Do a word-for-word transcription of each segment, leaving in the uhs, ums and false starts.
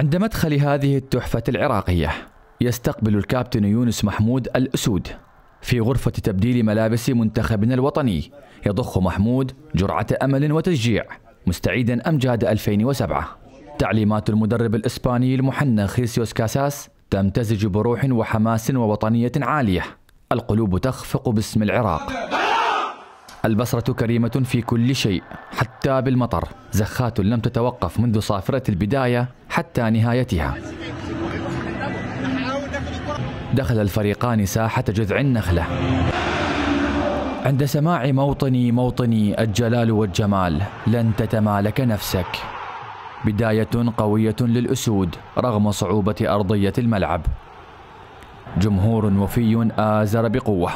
عند مدخل هذه التحفة العراقية يستقبل الكابتن يونس محمود الأسود في غرفة تبديل ملابس منتخبنا الوطني. يضخ محمود جرعة أمل وتشجيع مستعيدا أمجاد ألفين وسبعة. تعليمات المدرب الإسباني المحنى خيسيوس كاساس تمتزج بروح وحماس ووطنية عالية. القلوب تخفق باسم العراق. البصرة كريمة في كل شيء حتى بالمطر. زخات لم تتوقف منذ صافرة البداية حتى نهايتها. دخل الفريقان ساحة جذع النخلة. عند سماع موطني موطني الجلال والجمال لن تتمالك نفسك. بداية قوية للأسود رغم صعوبة أرضية الملعب. جمهور وفي آزر بقوة.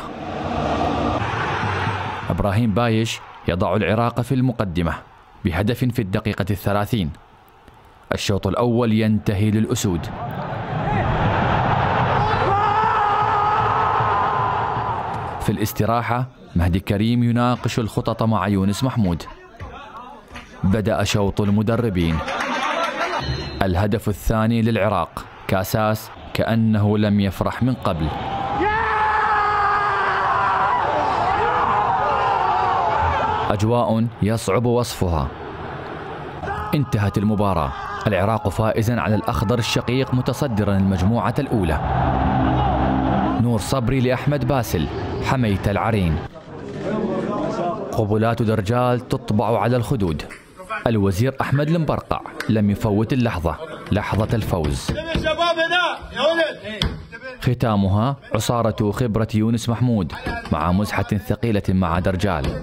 إبراهيم بايش يضع العراق في المقدمة بهدف في الدقيقة الثلاثين. الشوط الأول ينتهي للأسود. في الاستراحة مهدي كريم يناقش الخطط مع يونس محمود. بدأ شوط المدربين. الهدف الثاني للعراق. كاساس كأنه لم يفرح من قبل. أجواء يصعب وصفها. انتهت المباراة العراق فائزا على الأخضر الشقيق متصدرا المجموعة الأولى. نور صبري لأحمد باسل. حميت العرين. قبلات درجال تطبع على الخدود. الوزير أحمد المبرقع لم يفوت اللحظة، لحظة الفوز. ختامها عصارة خبرة يونس محمود مع مزحة ثقيلة مع درجال.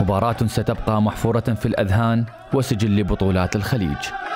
مباراة ستبقى محفورة في الأذهان وسجل بطولات الخليج.